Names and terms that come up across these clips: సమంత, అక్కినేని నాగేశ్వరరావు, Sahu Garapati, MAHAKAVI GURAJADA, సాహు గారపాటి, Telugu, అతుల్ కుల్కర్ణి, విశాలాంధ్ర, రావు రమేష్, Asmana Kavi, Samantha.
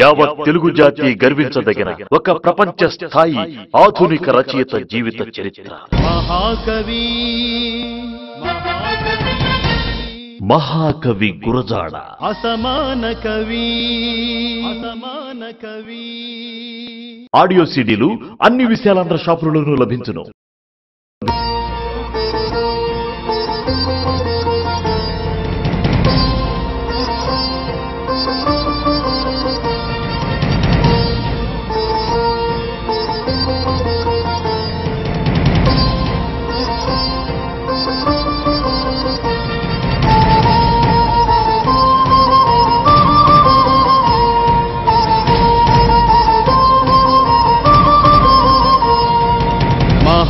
యావ తెలుగు జాతి గర్వించదగిన ఒక ప్రపంచ స్థాయి ఆధునిక రచయిత జీవిత చరిత్ర మహాకవి మహాకవి గురజాడ అసమాన కవి ఆడియో సిడీలు అన్ని విశాలాంధ్ర షాపులలోనూ లభించును.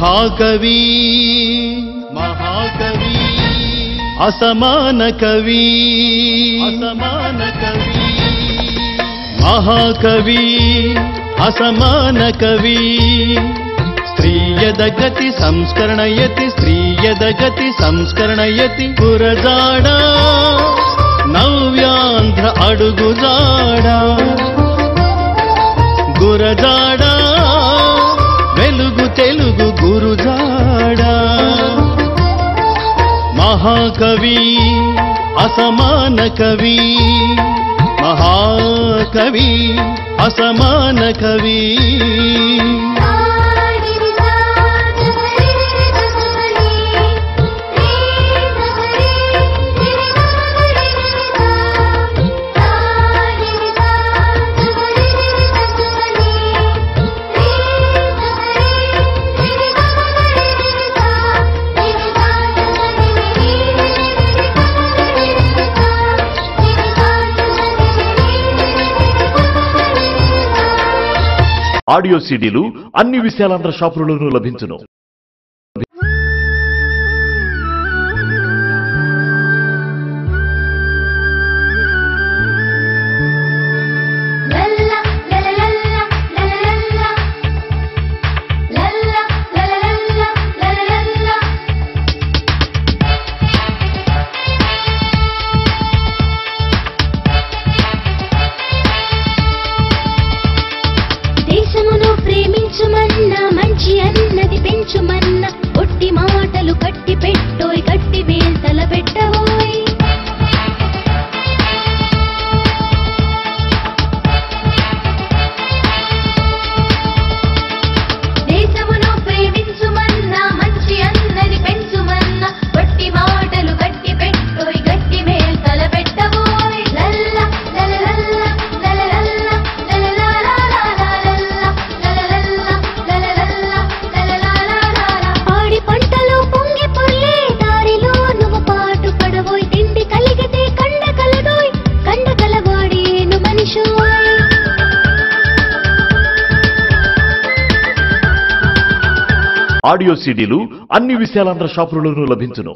महाकवि महाकवि असमान कवि असमान कवि महाकवि असमान कवि स्त्रीयदगति संस्करणयति स्त्रीयदगति संस्करणयति गुरजाड नव्यांध्र अडुगुजाड गुरजाड तेलुगु तेलुगु गुरुजाड़ा महाकवि असमान कवि महाकवि असमान कवि ఆడియో సిడీలు అన్ని విశాలాంధ్ర షాపులలోనూ లభించును. ఆడియో సిడీలు అన్ని విశాలాంధ్ర షాపులలోనూ లభించును.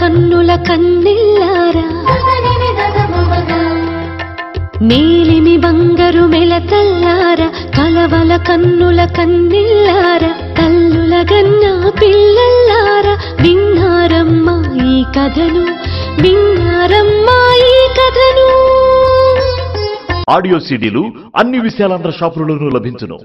కన్నుల కన్నిల్లారా మేలిమి బంగారు మెలతల్లారా కలవల కన్నుల కన్నిల్లారా కల్లుల గన్న పిల్లల్లారా విన్నారమ్మ ఈ కథను విన్నారమ్మ ఈ కథను ఆడియో సిడీలు అన్ని విశాలాంధ్ర షాపులలోనూ లభించును.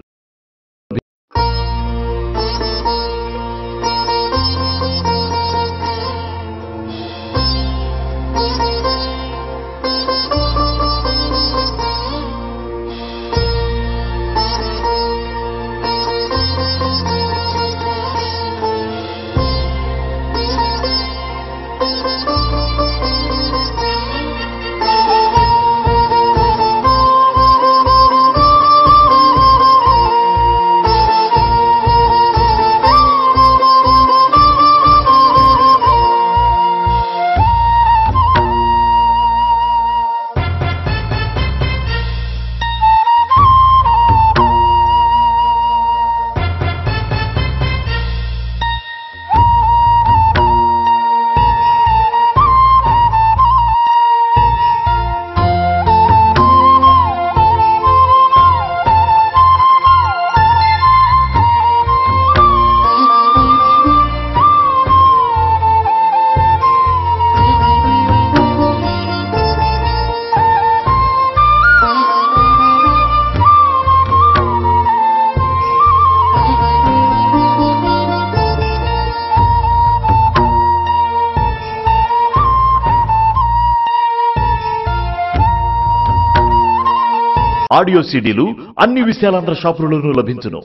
ఆడియో సీడీలు అన్ని విశాలాంధ్ర షాపులలోనూ లభించును।